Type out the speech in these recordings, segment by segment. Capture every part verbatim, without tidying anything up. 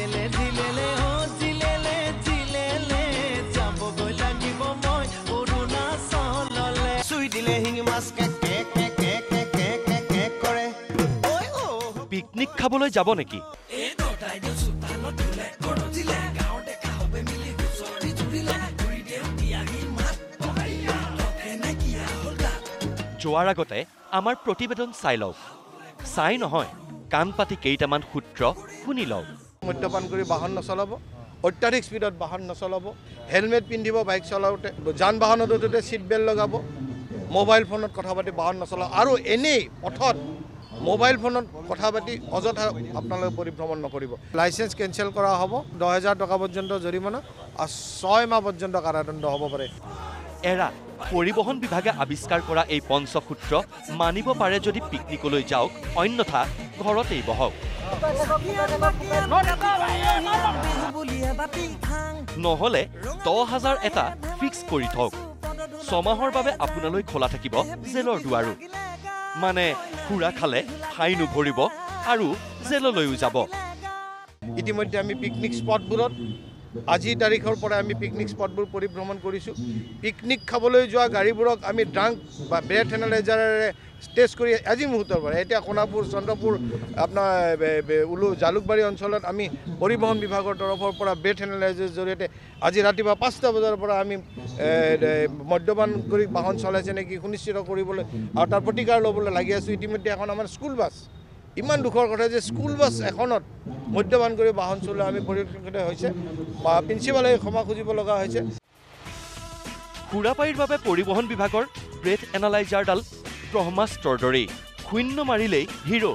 ঝিলেলে ঝিলেলে ও ঝিলেলে ঝিলেলে যাবগৈ লাগিব মই অৰুণাচললে চুই দিলে হিঙি মাছ কেক কেক কেক কেক কেক কেক কৰে ওই ও পিকনিক খাবলৈ যাব নেকি এ দটাই যে সুতাল দিলে গড় দিলে গাওঁতে খাওবে মিলি চৰি চুৰিলে ঘুৰি দেউ দিয়াহি মাছ পকাইয়া ততে নেকি আহলগা জোৱাৰ আগতে আমাৰ প্ৰতিবেদন চাই লওক চাই নহয় কামপাতি কেইটামান সূত্ৰ শুনি লওক মদ্যপান কৰি বাহন নচলাব অত্যাধিক স্পীডত বাহন নচলাব হেলমেট পিন্ধিব বাইক চলাওতে যান বাহনত উঠোতে সিট বেল্ট লগাব মোবাইল ফোনত কথা পাতি বাহন নচলাব আৰু এনে পথত মোবাইল ফোনত কথা পাতি অযথা আপোনালোকে পৰিভ্ৰমণ নকৰিব লাইসেন্স কেনসেল কৰা হ'ব দহ হাজাৰ টকা পৰ্যন্ত জৰিমনা আৰু ছয় মাহ পৰ্যন্ত কাৰাদণ্ড হ'ব পাৰে এৰা পৰিবহন বিভাগে আৱিষ্কাৰ কৰা এই পঞ্চসূত্ৰ মানিব পাৰে যদি পিকনিকলৈ যাওক অন্যথা ঘৰতেই বহক নহলে দহ হাজাৰ এটা ফিক্স কৰি থওক ছমাহৰ বাবে আপোনালৈ খোলা থাকিব জেলৰ দুৱাৰো মানে খুৰা খালে ফাইনো ভৰিব আৰু জেললৈও যাব ইতিমধ্যে আমি পিকনিক স্পটবোৰত আজি তাৰিখৰ পৰা আমি পিকনিক স্পটবোৰ পৰিভ্ৰমণ কৰিছো পিকনিক খাবলৈ যোৱা গাড়ীবোৰক আমি ড্ৰাংক বা বেড হেনালাইজাৰৰে টেষ্ট কৰি আজি মুহূৰ্তৰ পৰা এতিয়া কোনাপুৰ চন্দ্ৰপুৰ আপোনাৰ উলু জালুকবাৰী অঞ্চলত আমি পৰিবহণ বিভাগৰ তৰফৰ পৰা বেড হেনালাইজাৰৰ জৰিয়তে আজি ৰাতিপুৱা পাঁচটা বজাৰ পৰা আমি মদ্যপান কৰি বাহন চলাইছে নেকি সুনিশ্চিত কৰিবলৈ আৰু তাৰ প্ৰতিকাৰ ল'বলৈ লাগি আছো ইতিমধ্যে এখন আমাৰ স্কুল বাছ ইমান দুখৰ কথা যে স্কুল বাছ এখনত মদ্যপান কৰি বাহন চলোৱা আমি পৰিলক্ষিত হৈছে বা প্ৰিন্সিপালে ক্ষমা খুজিব লগা হৈছে খুৰাপাইৰ বাবে পৰিবহণ বিভাগৰ ব্ৰেথ এনালাইজাৰডাল ব্ৰহ্মাস্ত্ৰৰ দৰে শূন্য মাৰিলেই হিৰো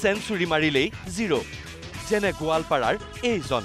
সেঞ্চুৰী মাৰিলেই জিৰো যেনে গোৱালপাৰাৰ এইজন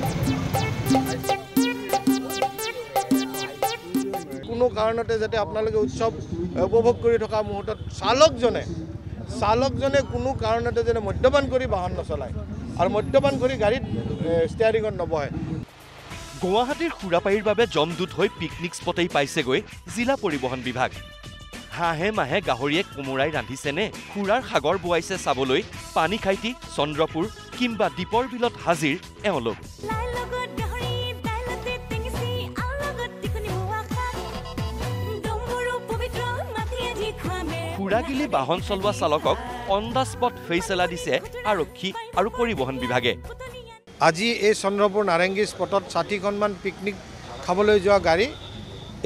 কাৰণতে যাতে আপোনালোকে উৎসৱ উপভোগ কৰি থকা মুহূৰ্তত চালকজনে চালকজনে কোনো কাৰণতে যেনে মদ্যপান কৰি বাহন নচলায় আৰু মদ্যপান কৰি গাড়ীত ষ্টিয়াৰিঙত নবহে গুৱাহাটীৰ খুৰাপাইৰ বাবে জমদুত হৈ পিকনিক স্পটেই পাইছেগৈ জিলা পৰিবহণ বিভাগ হাঁহে মাহে গাহৰিয়ে কোমোৰাই ৰান্ধিছেনে খুৰাৰ সাগৰ বোৱাইছে চাবলৈ পানী খাইটি চন্দ্ৰপুৰ কিংবা দ্বীপৰ বিলত হাজিৰ এওঁলোক খুৰাগিলি বাহন চলোৱা চালকক অন দা স্পট ফেইচেলা দিছে আৰক্ষী আৰু পৰিবহণ বিভাগে আজি এই চন্দ্ৰপুৰ নাৰেংগী স্পটত ষাঠিখনমান পিকনিক খাবলৈ যোৱা গাড়ী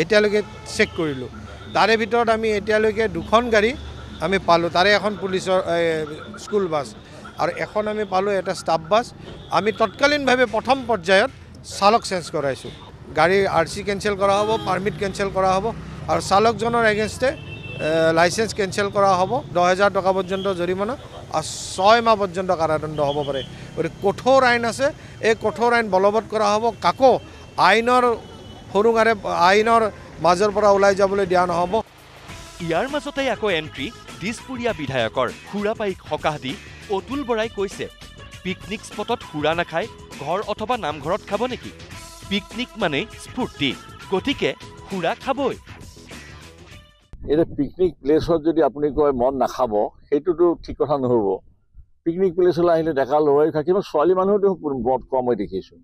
এতিয়ালৈকে চেক কৰিলোঁ তাৰে ভিতৰত আমি এতিয়ালৈকে দুখন গাড়ী আমি পালোঁ তাৰে এখন পুলিচৰ স্কুল বাছ আৰু এখন আমি পালোঁ এটা ষ্টাফ বাছ আমি তৎকালীনভাৱে প্ৰথম পৰ্যায়ত চালক চেঞ্জ কৰাইছোঁ গাড়ীৰ আৰ চি কেঞ্চেল কৰা হ'ব পাৰ্মিট কেঞ্চেল কৰা হ'ব আৰু চালকজনৰ এগেইনষ্টে লাইসেন্স কেনসেল কৰা হ'ব দহ হাজাৰ টকা পৰ্যন্ত জৰিমনা আৰু ছয় মাহ পৰ্যন্ত কাৰাদণ্ড হ'ব পাৰে আৰু কঠোৰ আইন আছে এই কঠোৰ আইন বলবৎ কৰা হ'ব কাকো আইনৰ হৰুঙাৰে আইনৰ মাজৰ পৰা ওলাই যাবলৈ দিয়া নহ'ব ইয়াৰ মাজতে আকৌ এণ্ট্ৰি দিছপুৰীয়া বিধায়কৰ খুৰাপাইক হকাহ দি অতুল বৰাই কৈছে পিকনিক স্পটত খুৰা নাখায় ঘৰ অথবা নামঘৰত খাব নেকি পিকনিক মানে স্ফূৰ্তি গতিকে খুৰা খাবই এটা পিকনিক প্লেসত যদি আপনি কয় মন নাখাব সেইটোতো ঠিক কথা নহ'ব পিকনিক প্লেসলৈ আহিলে ডেকা ল'ৰাই থাকে কিন্তু ছোৱালী মানুহতো বহুত কম হৈ দেখিছোঁ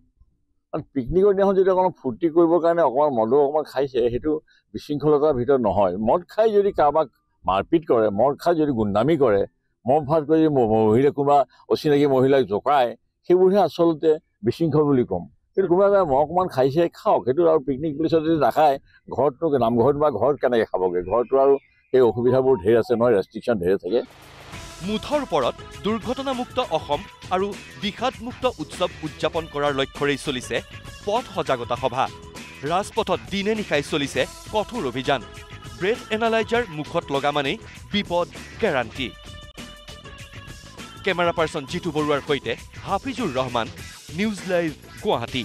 কাৰণ পিকনিকৰ দিনাখন যদি অকণমান ফূৰ্তি কৰিবৰ কাৰণে অকণমান মদো অকণমান খাইছে সেইটো বিশৃংখলতাৰ ভিতৰত নহয় মদ খাই যদি কাৰোবাক মাৰপিট কৰে মদ খাই যদি গুণ্ডামি কৰে মদ ভাত কৰি মহিলা কোনোবা অচিনাকি মহিলাক জোকায় সেইবোৰহে আচলতে বিশৃংখল বুলি ক'ম কিন্তু কোনোবাই অকণমান খাইছে খাওক সেইটো আৰু পিকনিক প্লেছত যদি নাখায় ঘৰতনো নামঘৰত বা ঘৰত কেনেকৈ খাবগৈ ঘৰটো আৰু সেই অসুবিধাবোৰ ঢেৰ আছে নহয় ৰেষ্ট্ৰিকশ্যন ঢেৰ থাকে মুঠৰ ওপৰত দুৰ্ঘটনামুক্ত অসম আৰু বিষাদমুক্ত উৎসৱ উদযাপন কৰাৰ লক্ষ্যৰেই চলিছে পথ সজাগতা সভা ৰাজপথত দিনে নিশাই চলিছে কঠোৰ অভিযান ব্ৰেথ এনালাইজাৰ মুখত লগা মানেই বিপদ গেৰাণ্টি কেমেৰা পাৰ্চন জিতু বৰুৱাৰ সৈতে হাফিজুৰ ৰহমান নিউজ লাইভ গুৱাহাটী।